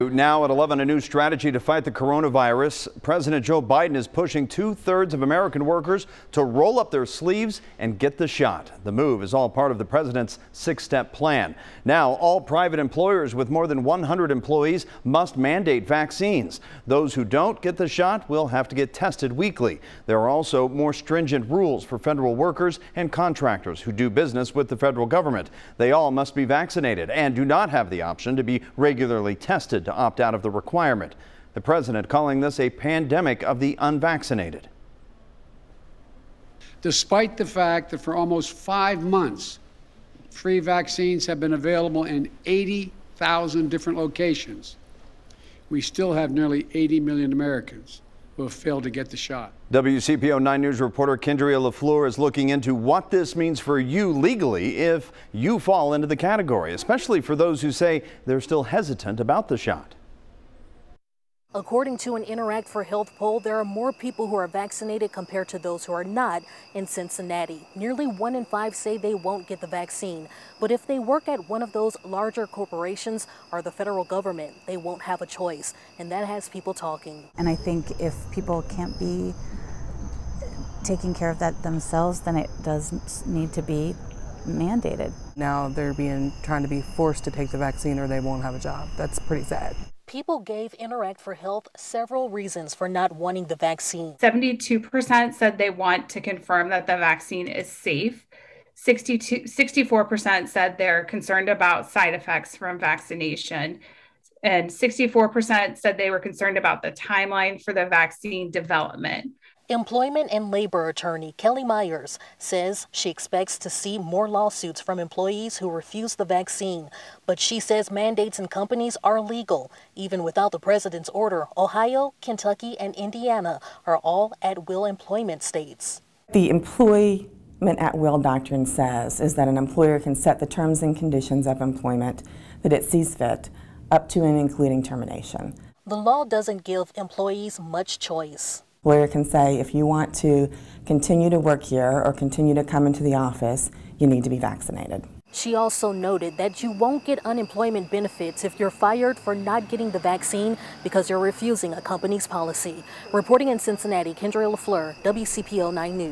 Now at 11, a new strategy to fight the coronavirus. President Joe Biden is pushing two-thirds of American workers to roll up their sleeves and get the shot. The move is all part of the president's six-step plan. Now, all private employers with more than 100 employees must mandate vaccines. Those who don't get the shot will have to get tested weekly. There are also more stringent rules for federal workers and contractors who do business with the federal government. They all must be vaccinated and do not have the option to be regularly tested to opt out of the requirement. The president calling this a pandemic of the unvaccinated. Despite the fact that for almost 5 months, free vaccines have been available in 80,000 different locations, we still have nearly 80 million Americans who have failed to get the shot. WCPO 9 News reporter Kendra LaFleur is looking into what this means for you legally if you fall into the category, especially for those who say they're still hesitant about the shot. According to an Interact for Health poll, there are more people who are vaccinated compared to those who are not in Cincinnati. Nearly 1 in 5 say they won't get the vaccine. But if they work at one of those larger corporations or the federal government, they won't have a choice. And that has people talking. And I think if people can't be taking care of that themselves, then it does need to be mandated. Now they're trying to be forced to take the vaccine or they won't have a job. That's pretty sad. People gave Interact for Health several reasons for not wanting the vaccine. 72% said they want to confirm that the vaccine is safe. 64% said they're concerned about side effects from vaccination. And 64% said they were concerned about the timeline for the vaccine development. Employment and labor attorney Kelly Myers says she expects to see more lawsuits from employees who refuse the vaccine, but she says mandates in companies are legal. Even without the president's order, Ohio, Kentucky, and Indiana are all at-will employment states. The employment at-will doctrine says is that an employer can set the terms and conditions of employment that it sees fit, up to and including termination. The law doesn't give employees much choice. Employer can say, if you want to continue to work here or continue to come into the office, you need to be vaccinated. She also noted that you won't get unemployment benefits if you're fired for not getting the vaccine because you're refusing a company's policy. Reporting in Cincinnati, Kendra LaFleur, WCPO 9 News.